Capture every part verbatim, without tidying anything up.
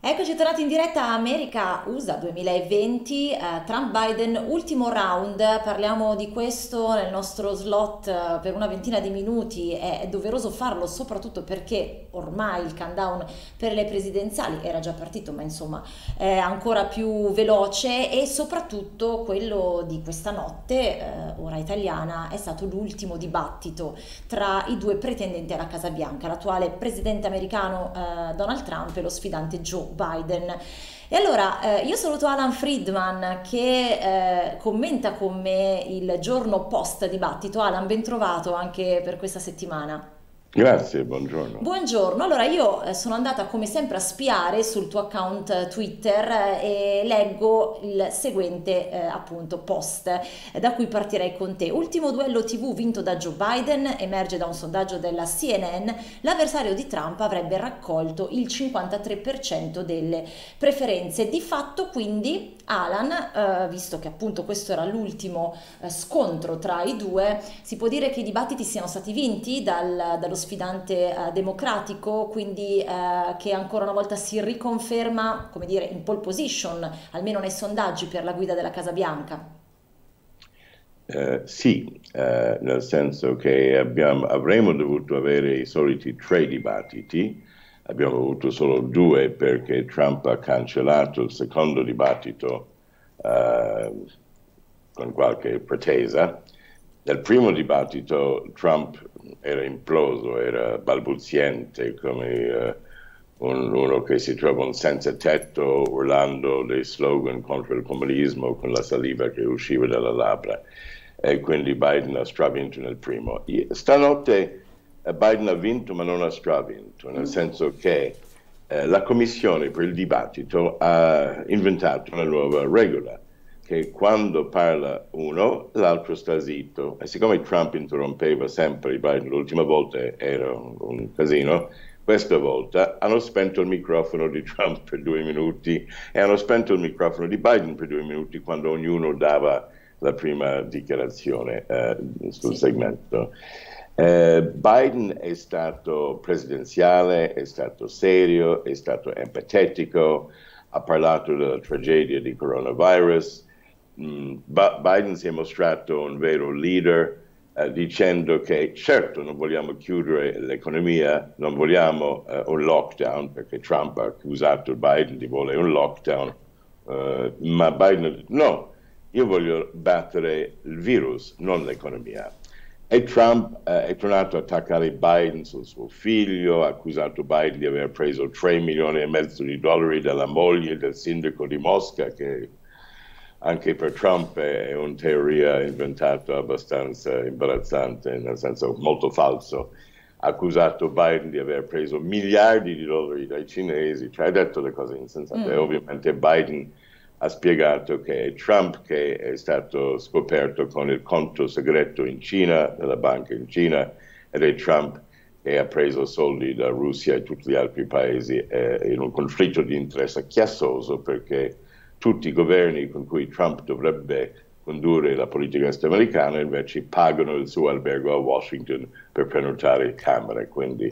Eccoci tornati in diretta a America-U S A duemilaventi, eh, Trump-Biden ultimo round, parliamo di questo nel nostro slot eh, per una ventina di minuti, è, è doveroso farlo soprattutto perché ormai il countdown per le presidenziali era già partito ma insomma è ancora più veloce e soprattutto quello di questa notte, eh, ora italiana, è stato l'ultimo dibattito tra i due pretendenti alla Casa Bianca, l'attuale presidente americano eh, Donald Trump e lo sfidante Joe Biden. E allora eh, io saluto Alan Friedman che eh, commenta con me il giorno post dibattito. Alan, ben trovato anche per questa settimana. Grazie, buongiorno. Buongiorno, allora io sono andata come sempre a spiare sul tuo account Twitter e leggo il seguente eh, appunto post eh, da cui partirei con te. Ultimo duello tivù vinto da Joe Biden, emerge da un sondaggio della C N N, l'avversario di Trump avrebbe raccolto il cinquantatré per cento delle preferenze. Di fatto quindi Alan, eh, visto che appunto questo era l'ultimo eh, scontro tra i due, si può dire che i dibattiti siano stati vinti dal, dallo sfidante eh, democratico, quindi eh, che ancora una volta si riconferma, come dire, in pole position, almeno nei sondaggi, per la guida della Casa Bianca? Eh, sì, eh, nel senso che abbiamo, avremmo dovuto avere i soliti tre dibattiti, abbiamo avuto solo due perché Trump ha cancellato il secondo dibattito eh, con qualche pretesa. Nel primo dibattito Trump era imploso, era balbuziente come eh, un, uno che si trova un senza tetto urlando dei slogan contro il comunismo con la saliva che usciva dalla labbra, e quindi Biden ha stravinto nel primo. Stanotte Biden ha vinto ma non ha stravinto, nel senso che eh, la commissione per il dibattito ha inventato una nuova regola che quando parla uno l'altro sta zitto, e siccome Trump interrompeva sempre Biden, l'ultima volta era un, un casino, questa volta hanno spento il microfono di Trump per due minuti e hanno spento il microfono di Biden per due minuti quando ognuno dava la prima dichiarazione eh, sul sì. segmento. Eh, Biden è stato presidenziale, è stato serio, è stato empatico, ha parlato della tragedia di coronavirus. Biden si è mostrato un vero leader eh, dicendo che certo non vogliamo chiudere l'economia, non vogliamo eh, un lockdown, perché Trump ha accusato Biden di volere un lockdown, eh, ma Biden ha detto no, io voglio battere il virus, non l'economia. E Trump eh, è tornato a attaccare Biden sul suo figlio, ha accusato Biden di aver preso tre milioni e mezzo di dollari dalla moglie del sindaco di Mosca, che anche per Trump è una teoria inventata abbastanza imbarazzante, nel senso molto falso. Ha accusato Biden di aver preso miliardi di dollari dai cinesi, cioè ha detto le cose insensate. Mm. E ovviamente Biden ha spiegato che è Trump che è stato scoperto con il conto segreto in Cina, della banca in Cina, ed è Trump che ha preso soldi da Russia e tutti gli altri paesi eh, in un conflitto di interesse chiassoso, perché tutti i governi con cui Trump dovrebbe condurre la politica estera americana invece pagano il suo albergo a Washington per prenotare camere. Quindi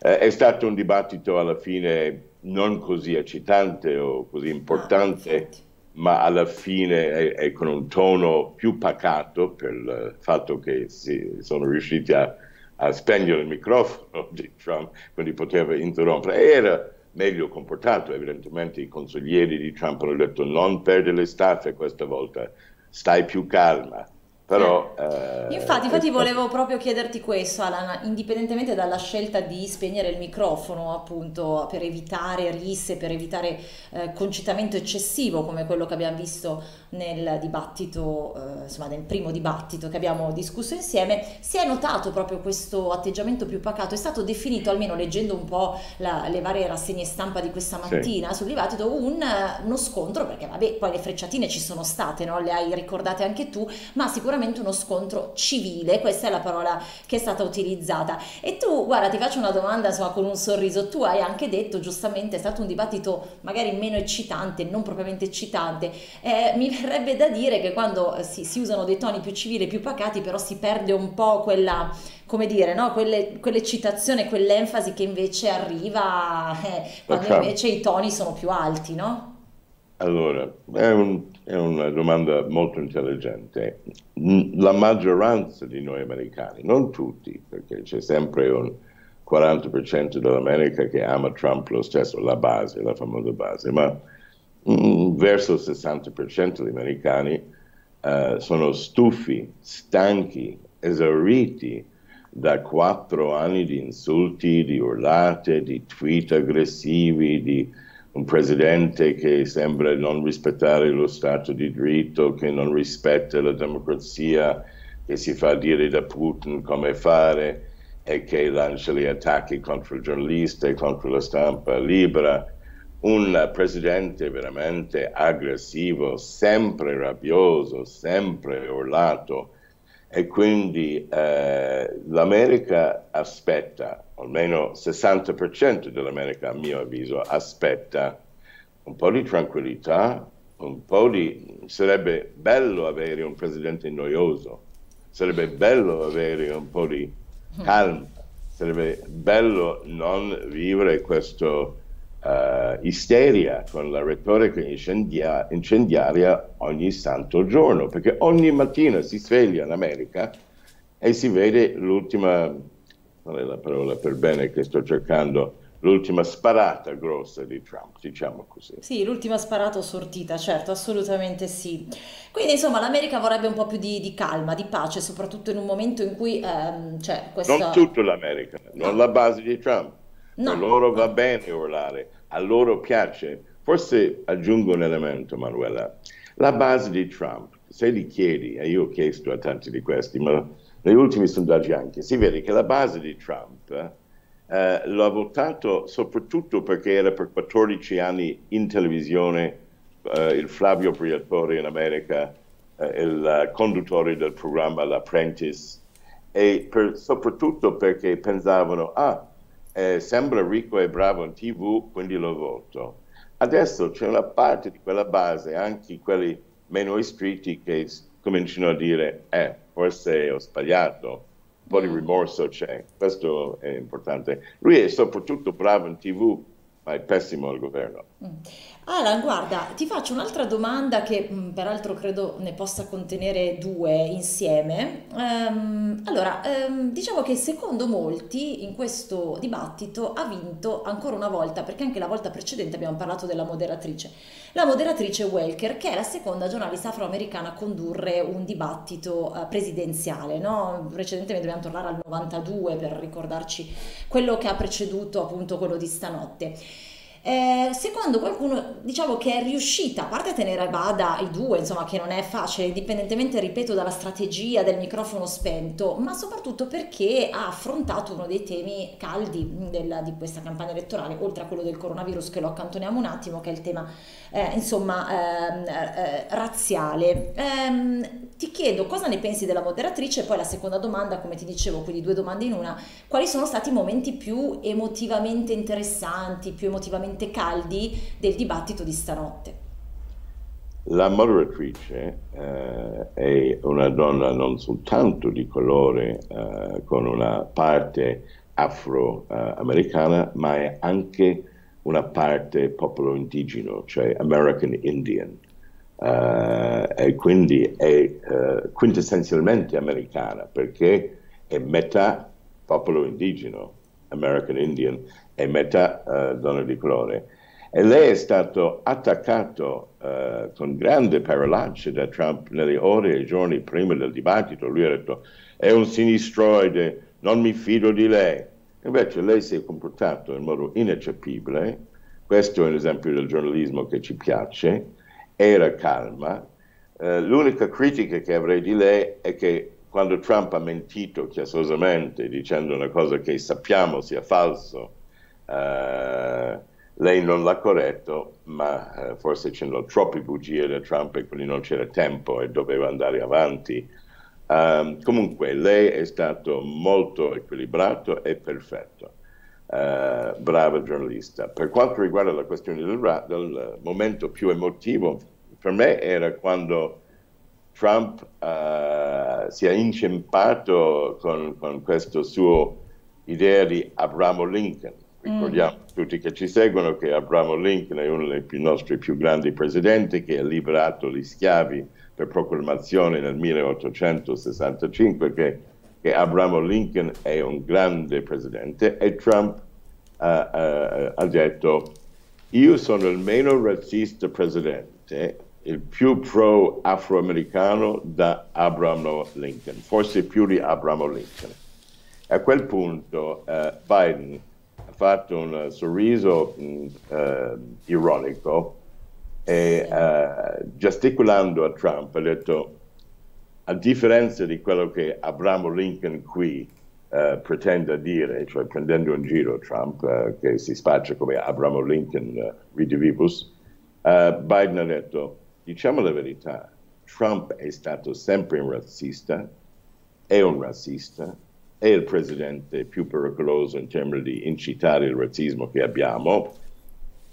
eh, è stato un dibattito alla fine non così eccitante o così importante, ma alla fine è, è con un tono più pacato per il fatto che si sono riusciti a, a spegnere il microfono di Trump, quindi poteva interrompere. Era meglio comportato, evidentemente i consiglieri di Trump hanno detto non perdere le staffe questa volta, stai più calma. Però, eh, infatti, infatti volevo proprio chiederti questo, Alan, indipendentemente dalla scelta di spegnere il microfono appunto per evitare risse, per evitare eh, concitamento eccessivo come quello che abbiamo visto nel dibattito, eh, insomma nel primo dibattito che abbiamo discusso insieme, si è notato proprio questo atteggiamento più pacato, è stato definito, almeno leggendo un po' la, le varie rassegne stampa di questa mattina, sì, sul dibattito, un, uno scontro, perché vabbè poi le frecciatine ci sono state, no? Le hai ricordate anche tu, ma sicuramente sicuramente uno scontro civile, questa è la parola che è stata utilizzata. E tu, guarda, ti faccio una domanda, insomma, con un sorriso. Tu hai anche detto, giustamente, è stato un dibattito magari meno eccitante, non propriamente eccitante. Eh, mi verrebbe da dire che quando si, si usano dei toni più civili, più pacati, però si perde un po' quella, come dire, no? Quell'eccitazione, quell'enfasi che invece arriva eh, quando invece i toni sono più alti, no? Allora, è, un, è una domanda molto intelligente. La maggioranza di noi americani, non tutti, perché c'è sempre un quaranta per cento dell'America che ama Trump lo stesso, la base, la famosa base, ma mm, verso il sessanta per cento degli americani uh, sono stufi, stanchi, esauriti da quattro anni di insulti, di urlate, di tweet aggressivi, di un presidente che sembra non rispettare lo Stato di diritto, che non rispetta la democrazia, che si fa dire da Putin come fare e che lancia gli attacchi contro il giornalista e contro la stampa libera. Un presidente veramente aggressivo, sempre rabbioso, sempre urlato. E quindi eh, l'America aspetta, almeno il sessanta per cento dell'America a mio avviso aspetta un po' di tranquillità, un po' di... sarebbe bello avere un presidente noioso, sarebbe bello avere un po' di calma, sarebbe bello non vivere questa uh, isteria con la retorica incendia incendiaria ogni santo giorno, perché ogni mattina si sveglia in America e si vede l'ultima, qual è la parola per bene che sto cercando, l'ultima sparata grossa di Trump, diciamo così. Sì, l'ultima sparata sortita, certo, assolutamente sì. Quindi insomma l'America vorrebbe un po' più di, di calma, di pace, soprattutto in un momento in cui ehm, c'è questa... Non tutta l'America, non la base di Trump. No. A loro va bene urlare, a loro piace. Forse aggiungo un elemento, Manuela. La base di Trump, se li chiedi, e io ho chiesto a tanti di questi, ma negli ultimi sondaggi anche, si vede che la base di Trump... Uh, l'ha votato soprattutto perché era per quattordici anni in televisione uh, il Flavio Briatore in America, uh, il uh, conduttore del programma L'Apprentice, e per, soprattutto perché pensavano, ah, eh, sembra ricco e bravo in tv, quindi lo voto. Adesso c'è una parte di quella base, anche quelli meno iscritti, che cominciano a dire, eh, forse ho sbagliato. Un po' di rimorso c'è, questo è importante. Lui è soprattutto bravo in tv, ma è pessimo al governo. Alan, guarda, ti faccio un'altra domanda che peraltro credo ne possa contenere due insieme. Um, allora, um, diciamo che secondo molti in questo dibattito ha vinto ancora una volta, perché anche la volta precedente abbiamo parlato della moderatrice, la moderatrice Welker, che è la seconda giornalista afroamericana a condurre un dibattito uh, presidenziale, no? Precedentemente dobbiamo tornare al novantadue per ricordarci quello che ha preceduto appunto quello di stanotte. Eh, secondo qualcuno, diciamo che è riuscita, a parte tenere a bada i due, insomma, che non è facile, indipendentemente, ripeto, dalla strategia del microfono spento, ma soprattutto perché ha affrontato uno dei temi caldi della, di questa campagna elettorale, oltre a quello del coronavirus, che lo accantoniamo un attimo, che è il tema eh, insomma eh, eh, razziale. Eh, ti chiedo cosa ne pensi della moderatrice, e poi la seconda domanda, come ti dicevo, quindi due domande in una: quali sono stati i momenti più emotivamente interessanti, più emotivamente caldi del dibattito di stanotte? La moderatrice eh, è una donna non soltanto di colore, eh, con una parte afroamericana, eh, ma è anche una parte popolo indigeno, cioè American Indian, eh, e quindi è eh, quintessenzialmente americana, perché è metà popolo indigeno, American Indian, e metà uh, donna di colore. E lei è stato attaccato uh, con grande parolacce da Trump nelle ore e giorni prima del dibattito. Lui ha detto, è un sinistroide, non mi fido di lei. Invece lei si è comportato in modo ineccepibile. Questo è un esempio del giornalismo che ci piace. Era calma. Uh, l'unica critica che avrei di lei è che quando Trump ha mentito chiassosamente dicendo una cosa che sappiamo sia falso, uh, lei non l'ha corretto, ma uh, forse c'erano troppe bugie da Trump e quindi non c'era tempo e doveva andare avanti. Um, comunque lei è stato molto equilibrato e perfetto, uh, brava giornalista. Per quanto riguarda la questione del, del momento più emotivo, per me era quando Trump uh, si è incempato con, con questo suo idea di Abraham Lincoln. Ricordiamo mm. tutti che ci seguono che Abraham Lincoln è uno dei più, nostri più grandi presidenti, che ha liberato gli schiavi per proclamazione nel milleottocentosessantacinque, che, che Abraham Lincoln è un grande presidente, e Trump uh, uh, ha detto: io sono il meno razzista presidente, il più pro afroamericano da Abraham Lincoln, forse più di Abraham Lincoln. A quel punto uh, Biden ha fatto un sorriso mh, uh, ironico e uh, gesticolando a Trump ha detto: a differenza di quello che Abraham Lincoln qui uh, pretende dire, cioè prendendo in giro Trump uh, che si spaccia come Abraham Lincoln uh, redivivus, uh, Biden ha detto: diciamo la verità, Trump è stato sempre un razzista, è un razzista, è il presidente più pericoloso in termini di incitare il razzismo che abbiamo,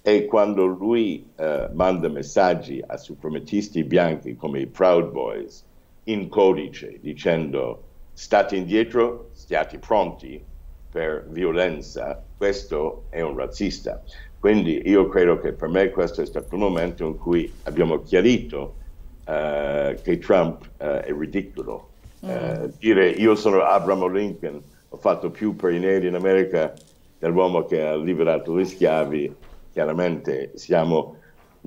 e quando lui eh, manda messaggi a suprematisti bianchi come i Proud Boys in codice dicendo state indietro, stiate pronti per violenza, questo è un razzista. Quindi io credo che per me questo è stato il momento in cui abbiamo chiarito eh, che Trump eh, è ridicolo. Uh, dire io sono Abraham Lincoln, ho fatto più per i neri in America dell'uomo che ha liberato gli schiavi, chiaramente siamo...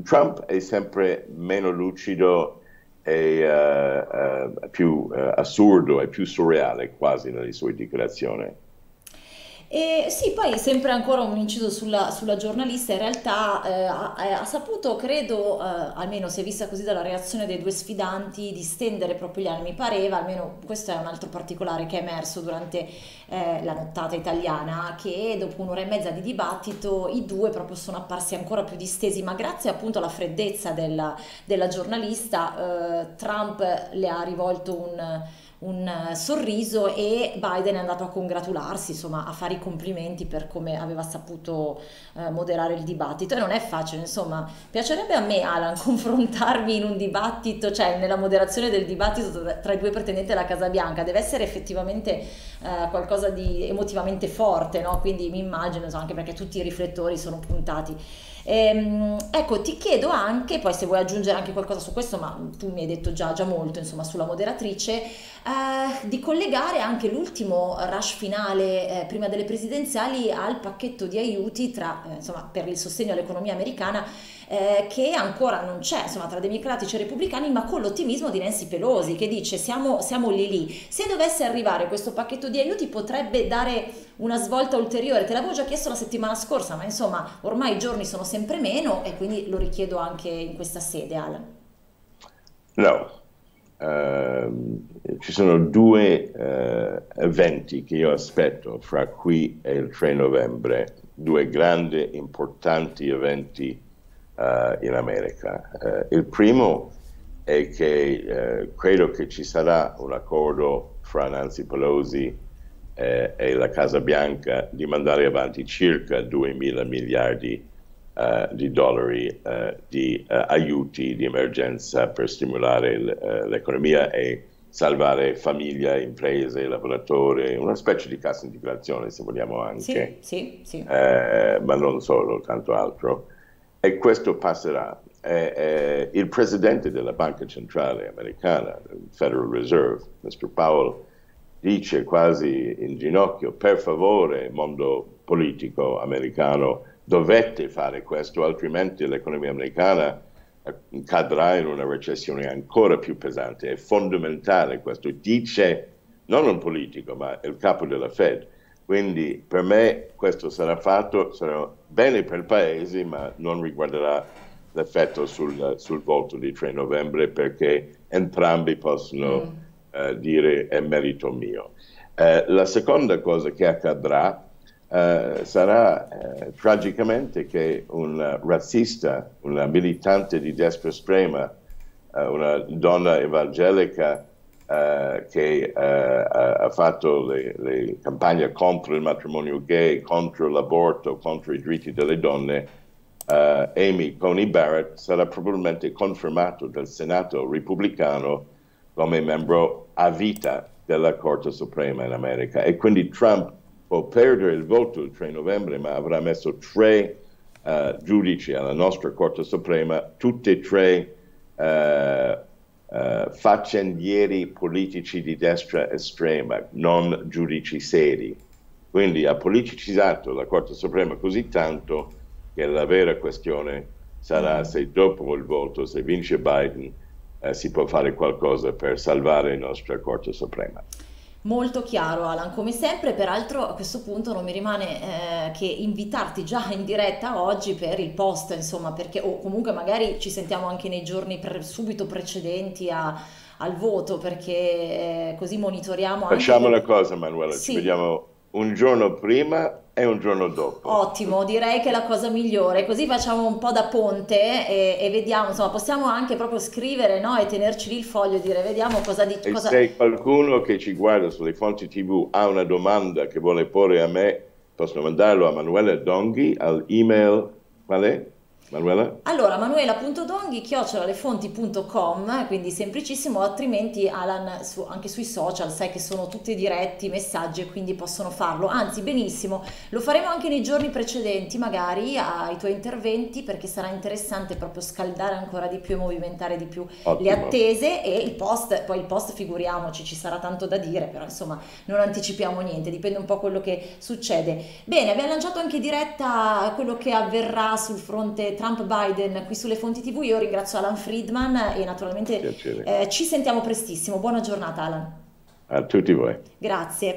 Trump è sempre meno lucido e uh, uh, più uh, assurdo e più surreale quasi nelle sue dichiarazioni. E sì, poi sempre ancora un inciso sulla, sulla giornalista, in realtà eh, ha, ha saputo, credo, eh, almeno si è vista così dalla reazione dei due sfidanti, di stendere proprio gli animi, mi pareva, almeno questo è un altro particolare che è emerso durante eh, la nottata italiana, che dopo un'ora e mezza di dibattito i due proprio sono apparsi ancora più distesi, ma grazie appunto alla freddezza della, della giornalista eh, Trump le ha rivolto un... un sorriso e Biden è andato a congratularsi, insomma a fare i complimenti per come aveva saputo eh, moderare il dibattito, e non è facile, insomma. Piacerebbe a me, Alan, confrontarmi in un dibattito, cioè nella moderazione del dibattito tra i due pretendenti alla Casa Bianca. Deve essere effettivamente eh, qualcosa di emotivamente forte, no? Quindi mi immagino, insomma, anche perché tutti i riflettori sono puntati. Ehm, ecco, ti chiedo anche, poi se vuoi aggiungere anche qualcosa su questo, ma tu mi hai detto già, già molto, insomma, sulla moderatrice, eh, di collegare anche l'ultimo rush finale eh, prima delle presidenziali al pacchetto di aiuti tra, eh, insomma, per il sostegno all'economia americana, eh, che ancora non c'è, insomma, tra democratici e repubblicani, ma con l'ottimismo di Nancy Pelosi che dice siamo, siamo lì lì. Se dovesse arrivare questo pacchetto di aiuti potrebbe dare una svolta ulteriore. Te l'avevo già chiesto la settimana scorsa, ma insomma ormai i giorni sono sempre meno e quindi lo richiedo anche in questa sede, Alan. No, uh, ci sono due uh, eventi che io aspetto fra qui e il tre novembre, due grandi importanti eventi uh, in America. Uh, il primo è che uh, credo che ci sarà un accordo fra Nancy Pelosi e la Casa Bianca di mandare avanti circa duemila miliardi uh, di dollari uh, di uh, aiuti di emergenza per stimolare l'economia e salvare famiglie, imprese, lavoratori, una specie di cassa integrazione se vogliamo anche, sì, sì, sì. Uh, ma non solo, tanto altro. E questo passerà. Uh, uh, il presidente della Banca Centrale Americana, Federal Reserve, mister Powell, dice quasi in ginocchio: per favore mondo politico americano, dovete fare questo, altrimenti l'economia americana cadrà in una recessione ancora più pesante. È fondamentale questo, dice non un politico ma il capo della Fed. Quindi per me questo sarà fatto, sarà bene per il paese, ma non riguarderà l'effetto sul, sul voto di tre novembre, perché entrambi possono mm. Uh, dire è merito mio. Uh, la seconda cosa che accadrà uh, sarà uh, tragicamente che un razzista, una militante di destra estrema, uh, una donna evangelica eh, che eh, ha fatto le, le campagne contro il matrimonio gay, contro l'aborto, contro i diritti delle donne, eh, Amy Coney Barrett sarà probabilmente confermato dal Senato repubblicano come membro a vita della Corte Suprema in America. E quindi Trump può perdere il voto il tre novembre, ma avrà messo tre uh, giudici alla nostra Corte Suprema, tutti e tre uh, uh, faccendieri politici di destra estrema, non giudici seri. Quindi ha politicizzato la Corte Suprema così tanto che la vera questione sarà se dopo il voto, se vince Biden, uh, si può fare qualcosa per salvare la nostra Corte Suprema. Molto chiaro, Alan, come sempre. Peraltro a questo punto non mi rimane eh, che invitarti già in diretta oggi per il post, insomma, perché o comunque magari ci sentiamo anche nei giorni pre subito precedenti a, al voto, perché eh, così monitoriamo. Facciamo anche... una cosa, Manuela, sì. Ci vediamo un giorno prima e un giorno dopo. Ottimo, direi che è la cosa migliore, così facciamo un po' da ponte e, e vediamo, insomma, possiamo anche proprio scrivere, no, e tenerci lì il foglio e dire vediamo cosa dice. Cosa... Se qualcuno che ci guarda sulle fonti tivù ha una domanda che vuole porre a me, possono mandarlo a Manuela Donghi all'email, qual è? Manuela? Allora, manuela punto donghi chiocciola le fonti punto com, quindi semplicissimo, altrimenti Alan su, anche sui social, sai che sono tutti diretti, messaggi, e quindi possono farlo, anzi benissimo, lo faremo anche nei giorni precedenti magari ai tuoi interventi, perché sarà interessante proprio scaldare ancora di più e movimentare di più Ottimo. le attese e il post, poi il post figuriamoci, ci sarà tanto da dire, però insomma non anticipiamo niente, dipende un po' quello che succede. Bene, abbiamo lanciato anche diretta quello che avverrà sul fronte Trump Biden qui sulle fonti tivù. Io ringrazio Alan Friedman e naturalmente eh, ci sentiamo prestissimo. Buona giornata, Alan. A tutti voi. Grazie.